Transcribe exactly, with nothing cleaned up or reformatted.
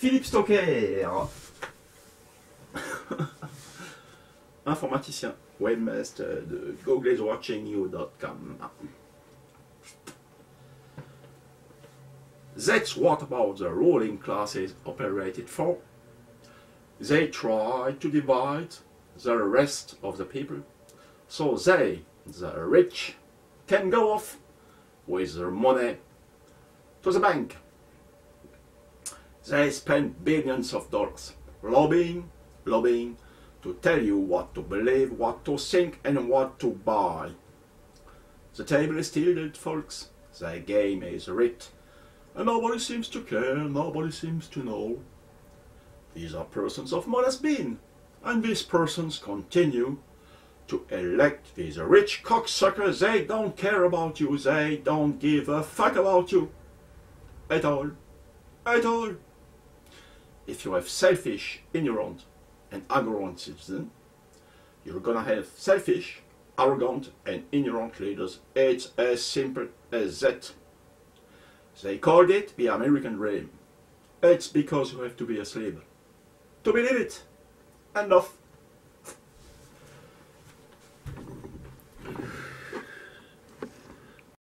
Philippe Stocker, informaticien, webmaster de google is watching you dot com. That's what about the ruling classes operated for. They tried to divide the rest of the people, so they, the rich, can go off with their money to the bank. They spend billions of dollars lobbying, lobbying to tell you what to believe, what to think and what to buy. The table is tilted, folks. Their game is rigged, and nobody seems to care, nobody seems to know. These are persons of modest being, and these persons continue to elect these rich cocksuckers. They don't care about you, they don't give a fuck about you. At all. At all. If you have selfish, ignorant and arrogant citizens, you're gonna have selfish, arrogant and ignorant leaders. It's as simple as that. They called it the American dream. It's because you have to be a slave to believe it. Enough.